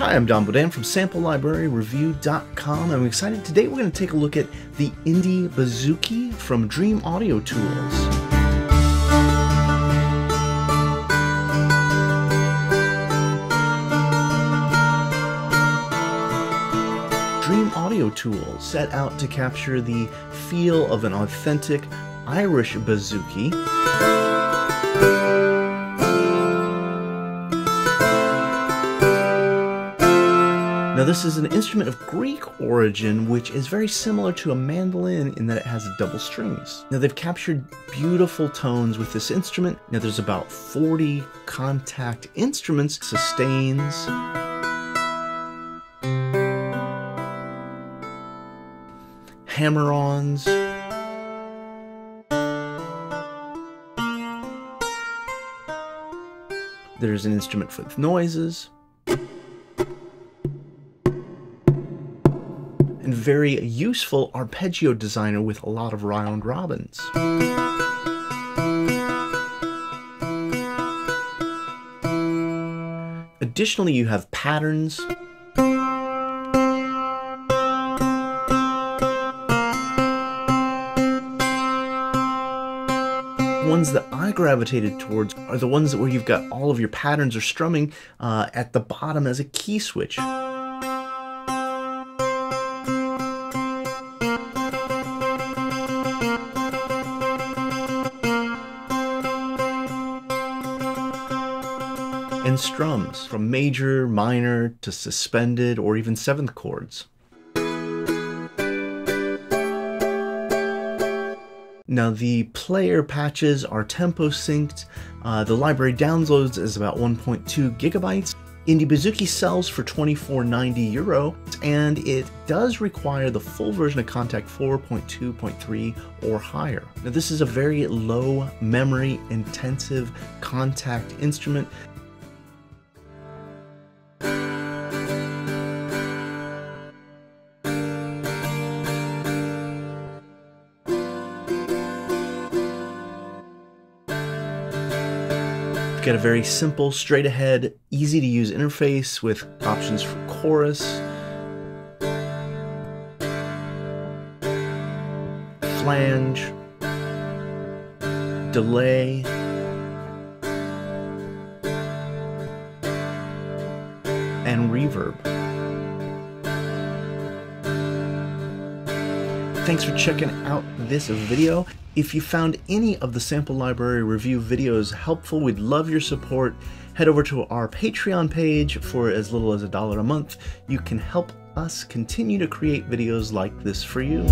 Hi, I'm Don Bodin from SampleLibraryReview.com. I'm excited. Today we're going to take a look at the Indie Bouzouki from Dream Audio Tools. Dream Audio Tools set out to capture the feel of an authentic Irish bouzouki. Now, this is an instrument of Greek origin, which is very similar to a mandolin in that it has double strings. Now, they've captured beautiful tones with this instrument. Now, there's about 40 Kontakt instruments, sustains, hammer-ons, there's an instrument with noises, and very useful arpeggio designer with a lot of round robins. Additionally, you have patterns, ones that I gravitated towards are the ones where you've got all of your patterns or strumming at the bottom as a key switch. And strums from major, minor, to suspended, or even seventh chords. Now, the player patches are tempo synced. The library downloads is about 1.2 gigabytes. Indie Bouzouki sells for €24.90, and it does require the full version of Kontakt 4.2.3 or higher. Now, this is a very low memory intensive Kontakt instrument. You've got a very simple, straight ahead, easy to use interface with options for chorus, flange, delay, and reverb. Thanks for checking out this video. If you found any of the Sample Library Review videos helpful, we'd love your support. Head over to our Patreon page for as little as $1 a month. You can help us continue to create videos like this for you.